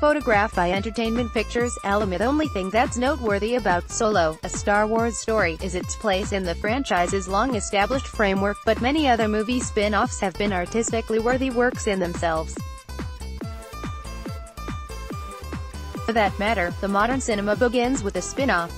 photograph by Entertainment Pictures, Alameda. Only thing that's noteworthy about Solo, A Star Wars Story, is its place in the franchise's long-established framework, but many other movie spin-offs have been artistically worthy works in themselves. For that matter, the modern cinema begins with a spin-off.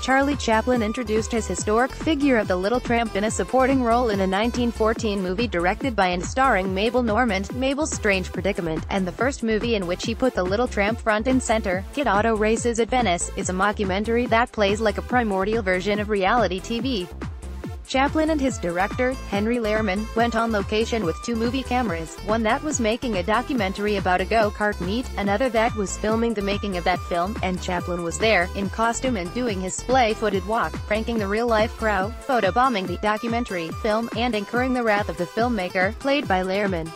Charlie Chaplin introduced his historic figure of the Little Tramp in a supporting role in a 1914 movie directed by and starring Mabel Normand, Mabel's Strange Predicament, and the first movie in which he put the Little Tramp front and center, Kid Auto Races at Venice, is a mockumentary that plays like a primordial version of reality TV. Chaplin and his director, Henry Lehrman, went on location with two movie cameras, one that was making a documentary about a go-kart meet, another that was filming the making of that film, and Chaplin was there, in costume and doing his splay-footed walk, pranking the real-life crowd, photobombing the documentary film, and incurring the wrath of the filmmaker, played by Lehrman.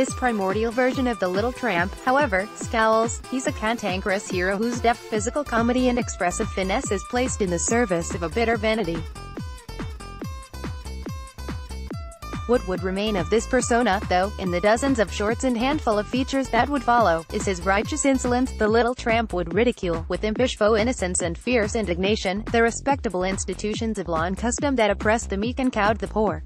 This primordial version of the Little Tramp, however, scowls. He's a cantankerous hero whose deft physical comedy and expressive finesse is placed in the service of a bitter vanity. What would remain of this persona, though, in the dozens of shorts and handful of features that would follow, is his righteous insolence. The Little Tramp would ridicule, with impish faux innocence and fierce indignation, the respectable institutions of law and custom that oppressed the meek and cowed the poor.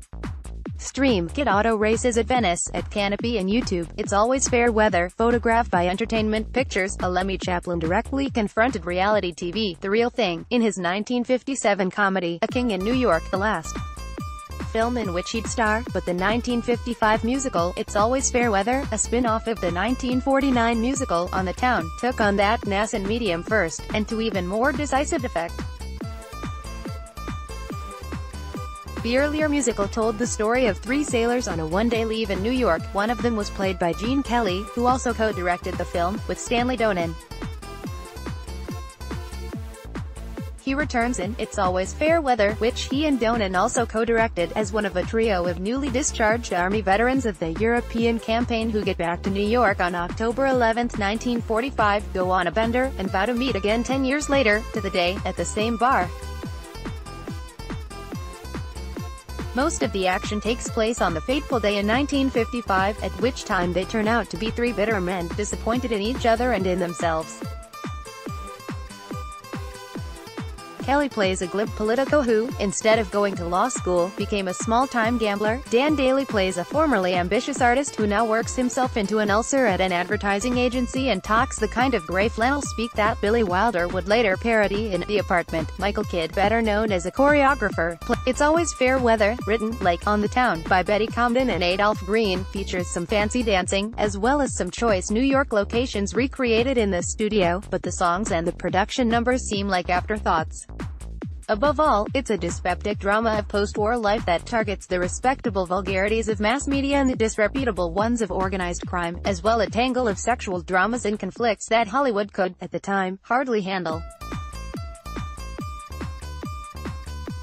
Stream Kid Auto Races at Venice at Canopy and YouTube. It's always fair weather. Photographed by Entertainment Pictures, Lemmy Chaplin directly confronted reality TV, the real thing, in his 1957 comedy, A King in New York, the last film in which he'd star, but the 1955 musical, It's Always Fair Weather, a spin-off of the 1949 musical, On the Town, took on that nascent medium first, and to even more decisive effect. The earlier musical told the story of three sailors on a one-day leave in New York. One of them was played by Gene Kelly, who also co-directed the film, with Stanley Donen. He returns in It's Always Fair Weather, which he and Donen also co-directed, as one of a trio of newly discharged Army veterans of the European campaign who get back to New York on October 11, 1945, go on a bender, and vow to meet again 10 years later, to the day, at the same bar. Most of the action takes place on the fateful day in 1955, at which time they turn out to be three bitter men, disappointed in each other and in themselves. Kelly plays a glib politico who, instead of going to law school, became a small-time gambler. Dan Daly plays a formerly ambitious artist who now works himself into an ulcer at an advertising agency and talks the kind of gray flannel speak that Billy Wilder would later parody in The Apartment. Michael Kidd, better known as a choreographer, plays It's Always Fair Weather, written, like, On the Town, by Betty Comden and Adolph Green, features some fancy dancing, as well as some choice New York locations recreated in the studio, but the songs and the production numbers seem like afterthoughts. Above all, it's a dyspeptic drama of post-war life that targets the respectable vulgarities of mass media and the disreputable ones of organized crime, as well as a tangle of sexual dramas and conflicts that Hollywood could, at the time, hardly handle.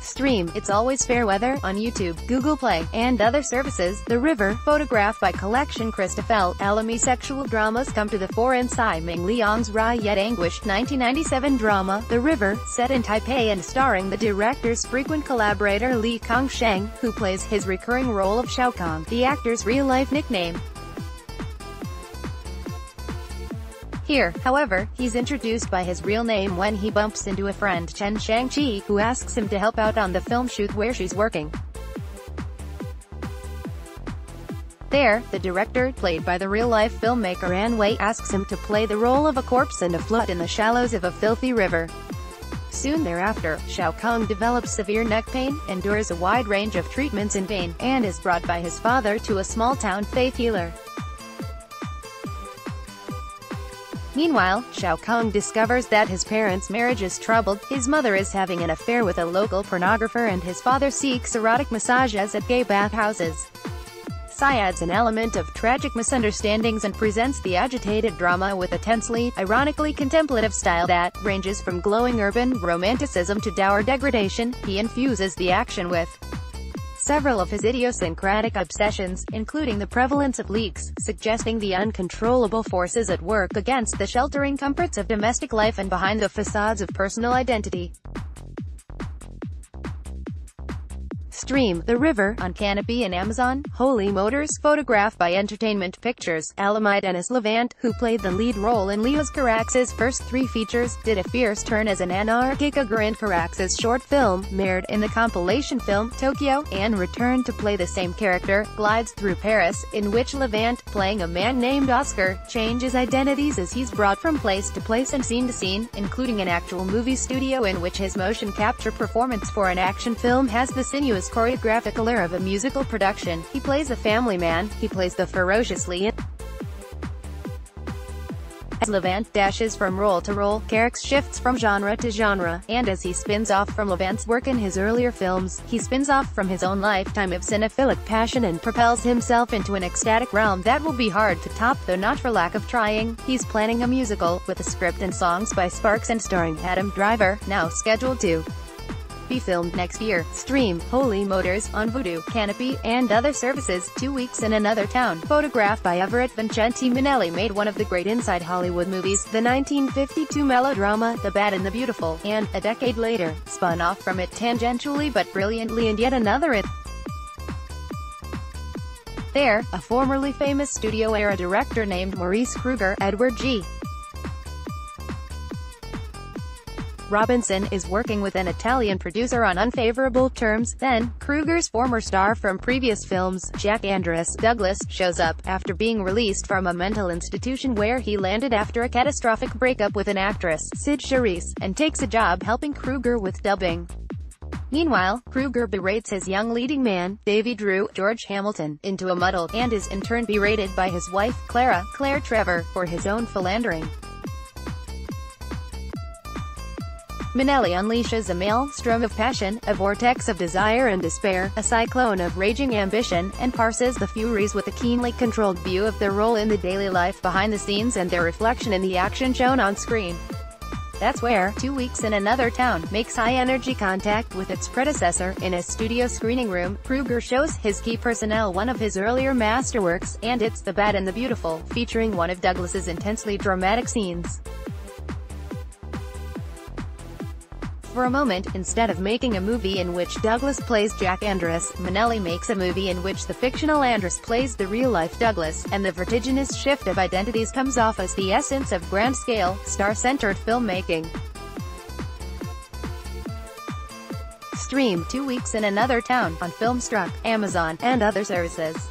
Stream It's Always Fair Weather on YouTube, Google Play, and other services. The River, photographed by Collection Christoffel, Alamy sexual dramas come to the fore in Tsai Ming Liang's wry yet anguished 1997 drama, The River, set in Taipei and starring the director's frequent collaborator Lee Kang Sheng, who plays his recurring role of Shao Kong, the actor's real-life nickname. Here, however, he's introduced by his real name when he bumps into a friend, Chen Shangqi, who asks him to help out on the film shoot where she's working. There, the director, played by the real-life filmmaker An Wei, asks him to play the role of a corpse and a flood in the shallows of a filthy river. Soon thereafter, Shao Kong develops severe neck pain, endures a wide range of treatments in vain, and is brought by his father to a small-town faith healer. Meanwhile, Shao Kong discovers that his parents' marriage is troubled, his mother is having an affair with a local pornographer, and his father seeks erotic massages at gay bathhouses. Tsai adds an element of tragic misunderstandings and presents the agitated drama with a tensely, ironically contemplative style that ranges from glowing urban romanticism to dour degradation. He infuses the action with several of his idiosyncratic obsessions, including the prevalence of leaks, suggesting the uncontrollable forces at work against the sheltering comforts of domestic life and behind the facades of personal identity. Dream, The River, on Canopy and Amazon, Holy Motors, photographed by Entertainment Pictures. Alamite Denis Lavant, who played the lead role in Leos Carax's first three features, did a fierce turn as an anarchic ogre in Carax's short film, Mirrored, in the compilation film, Tokyo, and returned to play the same character, Glides Through Paris, in which Lavant, playing a man named Oscar, changes identities as he's brought from place to place and scene to scene, including an actual movie studio in which his motion capture performance for an action film has the sinuous choreographic allure of a musical production. He plays a family man, he plays the ferociously as Lavant dashes from role to role, Carax shifts from genre to genre, and as he spins off from Lavant's work in his earlier films, he spins off from his own lifetime of cinephilic passion and propels himself into an ecstatic realm that will be hard to top, though not for lack of trying. He's planning a musical, with a script and songs by Sparks and starring Adam Driver, now scheduled to be filmed next year. Stream, Holy Motors, on Vudu, Canopy, and other services. 2 Weeks in Another Town, photographed by Everett Vincenti Minnelli, made one of the great inside Hollywood movies, the 1952 melodrama The Bad and the Beautiful, and, a decade later, spun off from it tangentially but brilliantly and yet another It. There, a formerly famous studio-era director named Maurice Kruger, Edward G. Robinson, is working with an Italian producer on unfavorable terms. Then, Kruger's former star from previous films, Jack Andrus Douglas, shows up, after being released from a mental institution where he landed after a catastrophic breakup with an actress, Sid Charisse, and takes a job helping Kruger with dubbing. Meanwhile, Kruger berates his young leading man, Davy Drew, George Hamilton, into a muddle, and is in turn berated by his wife, Claire Trevor, for his own philandering. Minnelli unleashes a maelstrom of passion, a vortex of desire and despair, a cyclone of raging ambition, and parses the Furies with a keenly controlled view of their role in the daily life behind the scenes and their reflection in the action shown on screen. That's where 2 Weeks in Another Town makes high-energy contact with its predecessor. In a studio screening room, Kruger shows his key personnel one of his earlier masterworks, and it's The Bad and the Beautiful, featuring one of Douglas's intensely dramatic scenes. For a moment, instead of making a movie in which Douglas plays Jack Andrus, Minnelli makes a movie in which the fictional Andrus plays the real-life Douglas, and the vertiginous shift of identities comes off as the essence of grand-scale, star-centered filmmaking. Stream 2 Weeks in Another Town, on Filmstruck, Amazon, and other services.